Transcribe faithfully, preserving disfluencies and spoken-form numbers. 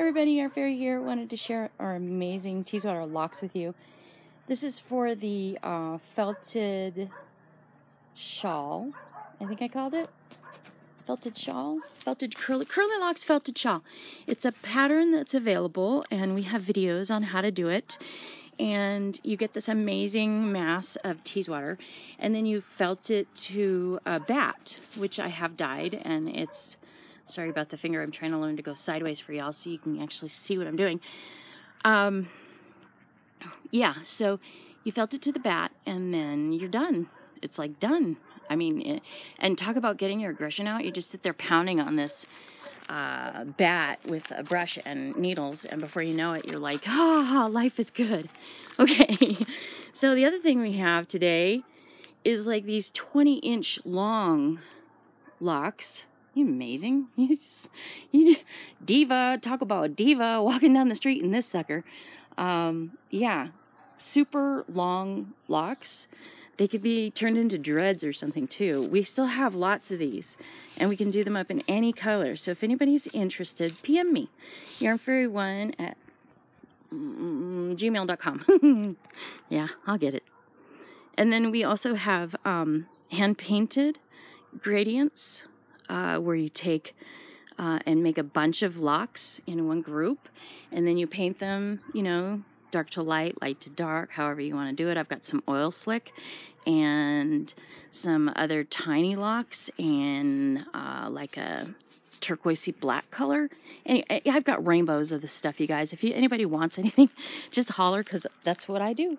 everybody, Yarn Fairy here. Wanted to share our amazing Teeswater locks with you. This is for the uh, felted shawl, I think I called it. Felted shawl? Felted curly, curly locks, felted shawl. It's a pattern that's available, and we have videos on how to do it. And you get this amazing mass of Teeswater, and then you felt it to a bat, which I have dyed, and it's... Sorry about the finger. I'm trying to learn to go sideways for y'all so you can actually see what I'm doing. Um, yeah, so you felt it to the bat, and then you're done. It's like done. I mean, it, and talk about getting your aggression out. You just sit there pounding on this uh, bat with a brush and needles, and before you know it, you're like, ah, oh, life is good. Okay, so the other thing we have today is like these twenty inch long locks. You amazing. You just, you, diva, talk about a diva walking down the street in this sucker. Um, yeah, super long locks. They could be turned into dreads or something too. We still have lots of these, and we can do them up in any color. So if anybody's interested, P M me, yarn fairy one at mm, gmail dot com. Yeah, I'll get it. And then we also have um, hand-painted gradients. Uh, where you take uh, and make a bunch of locks in one group, and then you paint them, you know, dark to light, light to dark, however you want to do it. I've got some oil slick and some other tiny locks and uh, like a turquoisey black color. And anyway, I've got rainbows of this stuff, you guys. If you, anybody wants anything, just holler, because that's what I do.